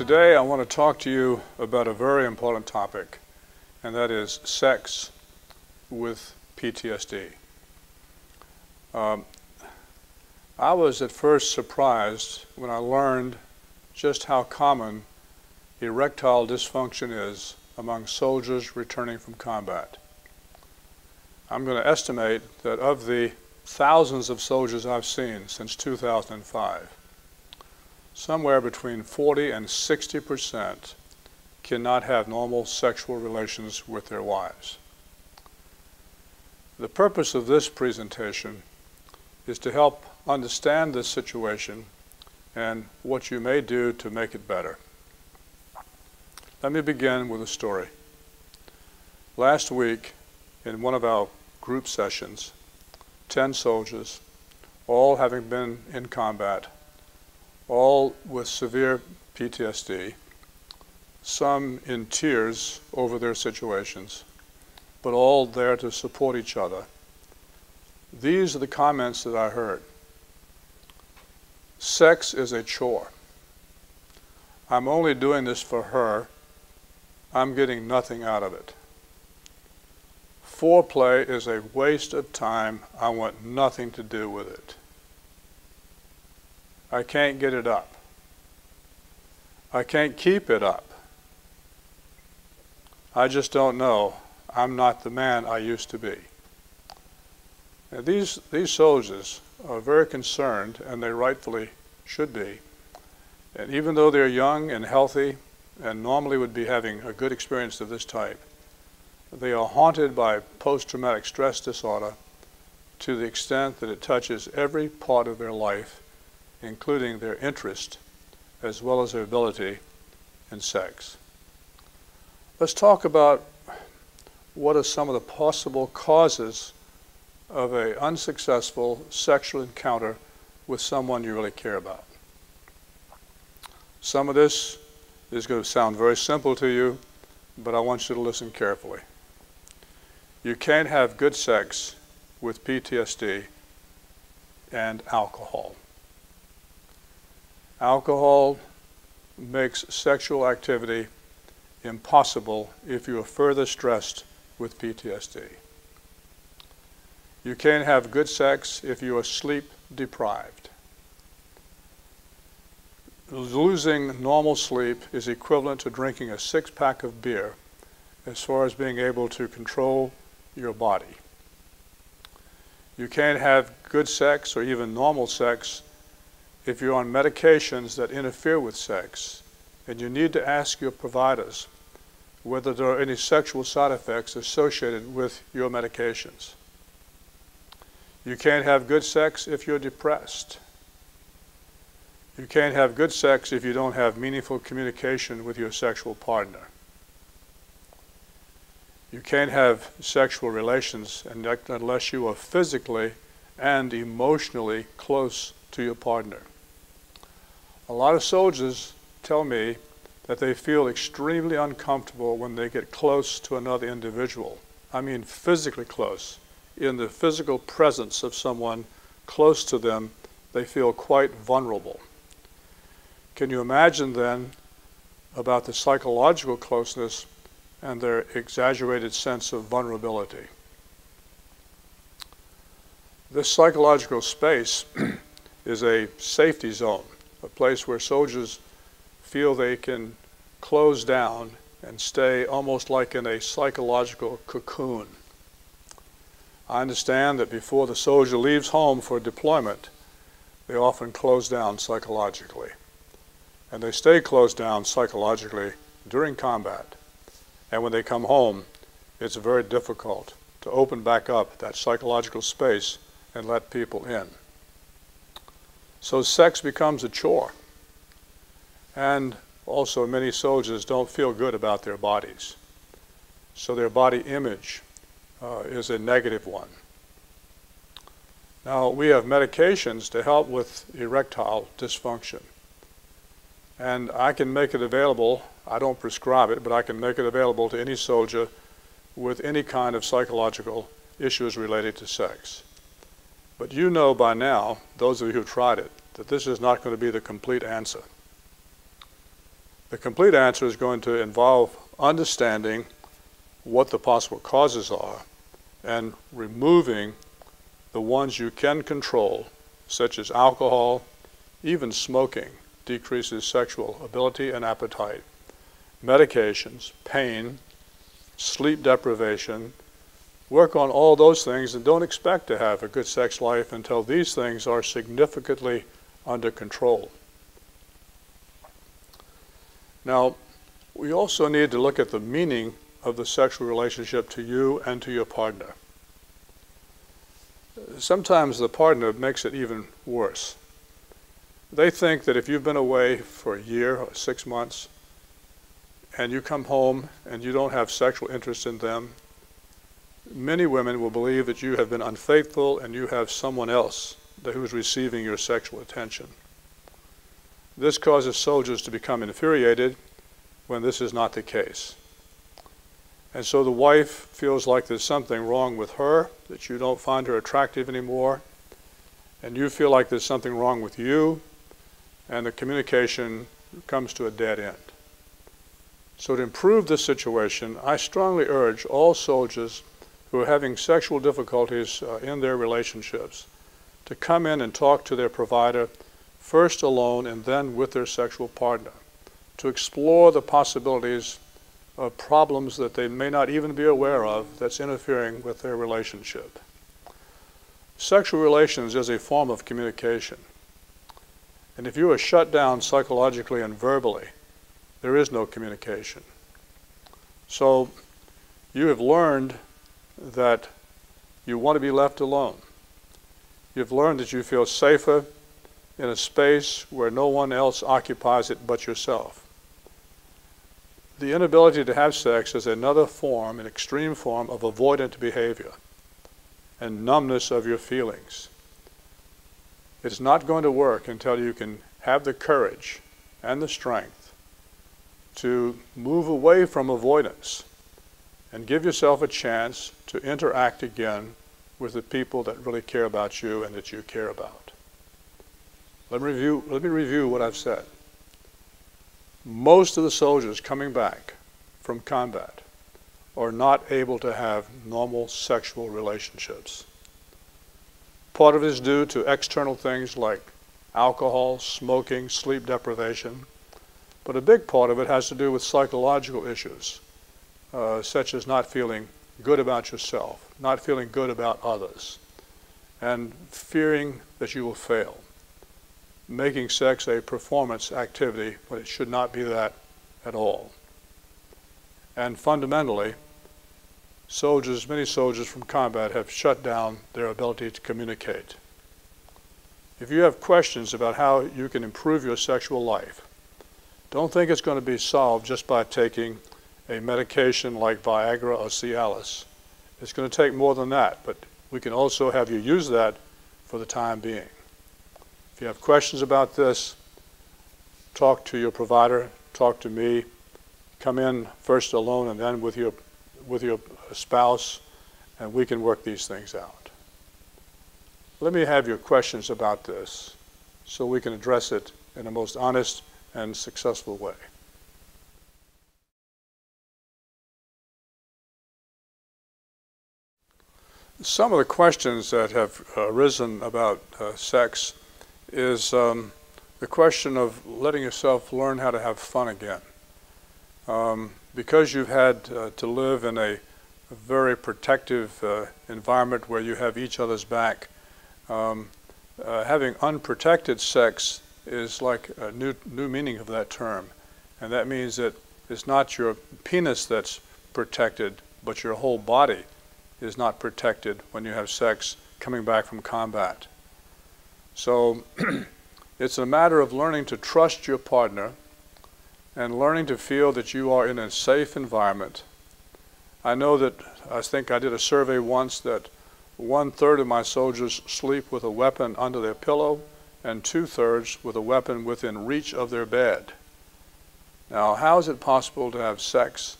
Today I want to talk to you about a very important topic, and that is sex with PTSD. I was at first surprised when I learned just how common erectile dysfunction is among soldiers returning from combat. I'm going to estimate that of the thousands of soldiers I've seen since 2005, somewhere between 40% and 60% cannot have normal sexual relations with their wives. The purpose of this presentation is to help understand this situation and what you may do to make it better. Let me begin with a story. Last week, in one of our group sessions, 10 soldiers, all having been in combat, all with severe PTSD, some in tears over their situations, but all there to support each other. These are the comments that I heard. Sex is a chore. I'm only doing this for her. I'm getting nothing out of it. Foreplay is a waste of time. I want nothing to do with it. I can't get it up. I can't keep it up. I just don't know. I'm not the man I used to be. Now, these soldiers are very concerned, and they rightfully should be. And even though they're young and healthy and normally would be having a good experience of this type, they are haunted by post-traumatic stress disorder to the extent that it touches every part of their life, including their interest as well as their ability in sex. Let's talk about what are some of the possible causes of an unsuccessful sexual encounter with someone you really care about. Some of this is going to sound very simple to you, but I want you to listen carefully. You can't have good sex with PTSD and alcohol. Alcohol makes sexual activity impossible if you are further stressed with PTSD. You can't have good sex if you are sleep deprived. Losing normal sleep is equivalent to drinking a six-pack of beer as far as being able to control your body. You can't have good sex or even normal sex if you're on medications that interfere with sex, and you need to ask your providers whether there are any sexual side effects associated with your medications. You can't have good sex if you're depressed. You can't have good sex if you don't have meaningful communication with your sexual partner. You can't have sexual relations unless you are physically and emotionally close to your partner. A lot of soldiers tell me that they feel extremely uncomfortable when they get close to another individual. I mean physically close. In the physical presence of someone close to them, they feel quite vulnerable. Can you imagine then about the psychological closeness and their exaggerated sense of vulnerability? This psychological space is a safety zone, a place where soldiers feel they can close down and stay almost like in a psychological cocoon. I understand that before the soldier leaves home for deployment, they often close down psychologically. And they stay closed down psychologically during combat. And when they come home, it's very difficult to open back up that psychological space and let people in. So sex becomes a chore. And also many soldiers don't feel good about their bodies. So their body image is a negative one. Now, we have medications to help with erectile dysfunction. And I can make it available. I don't prescribe it, but I can make it available to any soldier with any kind of psychological issues related to sex. But you know by now, those of you who tried it, that this is not going to be the complete answer. The complete answer is going to involve understanding what the possible causes are and removing the ones you can control, such as alcohol. Even smoking decreases sexual ability and appetite. Medications, pain, sleep deprivation. Work on all those things and don't expect to have a good sex life until these things are significantly under control. Now, we also need to look at the meaning of the sexual relationship to you and to your partner. Sometimes the partner makes it even worse. They think that if you've been away for a year or 6 months and you come home and you don't have sexual interest in them, many women will believe that you have been unfaithful and you have someone else who's receiving your sexual attention. This causes soldiers to become infuriated when this is not the case. And so the wife feels like there's something wrong with her, that you don't find her attractive anymore, and you feel like there's something wrong with you, and the communication comes to a dead end. So to improve this situation, I strongly urge all soldiers who are having sexual difficulties in their relationships to come in and talk to their provider, first alone and then with their sexual partner, to explore the possibilities of problems that they may not even be aware of that's interfering with their relationship. Sexual relations is a form of communication. And if you are shut down psychologically and verbally, there is no communication. So you have learned that you want to be left alone. You've learned that you feel safer in a space where no one else occupies it but yourself. The inability to have sex is another form, an extreme form, of avoidant behavior and numbness of your feelings. It's not going to work until you can have the courage and the strength to move away from avoidance and give yourself a chance to interact again with the people that really care about you and that you care about. Let me review what I've said. Most of the soldiers coming back from combat are not able to have normal sexual relationships. Part of it is due to external things like alcohol, smoking, sleep deprivation, but a big part of it has to do with psychological issues, such as not feeling good about yourself, not feeling good about others, and fearing that you will fail. Making sex a performance activity when it should not be that at all. And fundamentally, many soldiers from combat have shut down their ability to communicate. If you have questions about how you can improve your sexual life, don't think it's going to be solved just by taking a medication like Viagra or Cialis. It's going to take more than that, but we can also have you use that for the time being. If you have questions about this, talk to your provider, talk to me, come in first alone and then with your spouse, and we can work these things out. Let me have your questions about this so we can address it in the most honest and successful way. Some of the questions that have arisen about sex is the question of letting yourself learn how to have fun again. Because you've had to live in a very protective environment where you have each other's back, having unprotected sex is like a new meaning of that term. And that means that it's not your penis that's protected, but your whole body is not protected when you have sex coming back from combat. So it's a matter of learning to trust your partner and learning to feel that you are in a safe environment. I think I did a survey once that 1/3 of my soldiers sleep with a weapon under their pillow and 2/3 with a weapon within reach of their bed. Now, how is it possible to have sex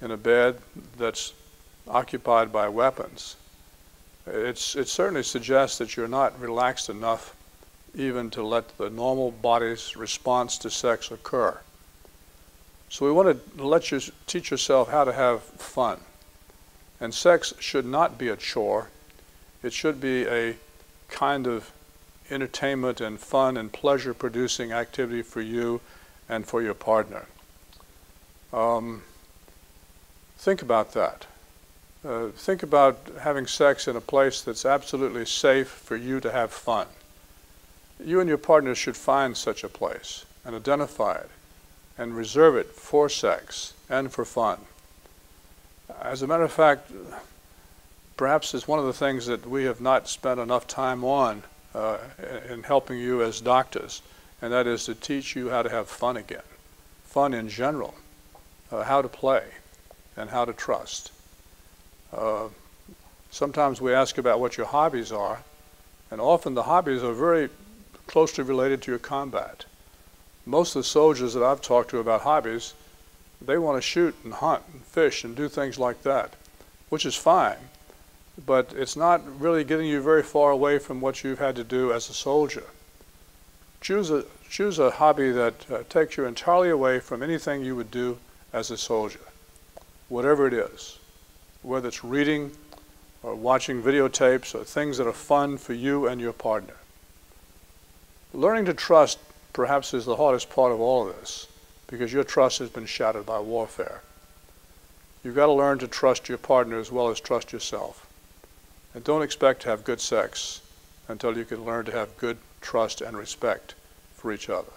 in a bed that's occupied by weapons? It certainly suggests that you're not relaxed enough even to let the normal body's response to sex occur. So we want to let you teach yourself how to have fun. And sex should not be a chore. It should be a kind of entertainment and fun and pleasure producing activity for you and for your partner. Think about that. Think about having sex in a place that's absolutely safe for you to have fun. You and your partner should find such a place and identify it and reserve it for sex and for fun. As a matter of fact, perhaps it's one of the things that we have not spent enough time on in helping you as doctors, and that is to teach you how to have fun again, fun in general, how to play and how to trust. Sometimes we ask about what your hobbies are, and often the hobbies are very closely related to your combat. Most of the soldiers that I've talked to about hobbies, they want to shoot and hunt and fish and do things like that, which is fine, but it's not really getting you very far away from what you've had to do as a soldier. Choose a hobby that takes you entirely away from anything you would do as a soldier, whatever it is, whether it's reading or watching videotapes or things that are fun for you and your partner. Learning to trust perhaps is the hardest part of all of this, because your trust has been shattered by warfare. You've got to learn to trust your partner as well as trust yourself. And don't expect to have good sex until you can learn to have good trust and respect for each other.